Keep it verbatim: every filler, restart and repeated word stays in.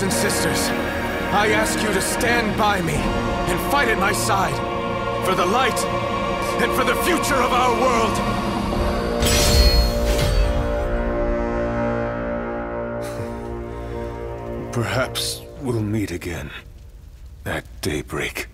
brothers and sisters, I ask you to stand by me and fight at my side for the light and for the future of our world. Perhaps we'll meet again at daybreak.